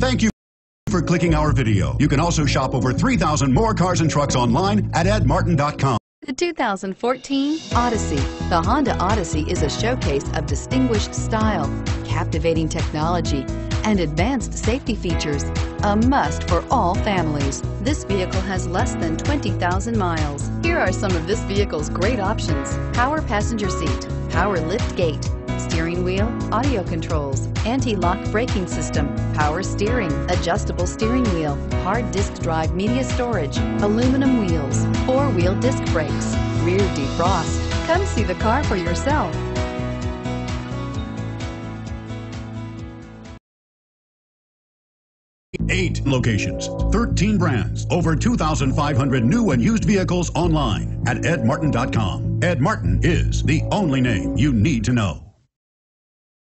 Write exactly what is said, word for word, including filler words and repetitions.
Thank you for clicking our video. You can also shop over three thousand more cars and trucks online at Ed Martin dot com. The two thousand fourteen Odyssey. The Honda Odyssey is a showcase of distinguished style, captivating technology, and advanced safety features. A must for all families. This vehicle has less than twenty thousand miles. Here are some of this vehicle's great options: power passenger seat, power lift gate, steering wheel audio controls, anti-lock braking system, power steering, adjustable steering wheel, hard disk drive media storage, aluminum wheels, four-wheel disc brakes, rear defrost. Come see the car for yourself. Eight locations, thirteen brands, over two thousand five hundred new and used vehicles online at Ed Martin dot com. Ed Martin is the only name you need to know.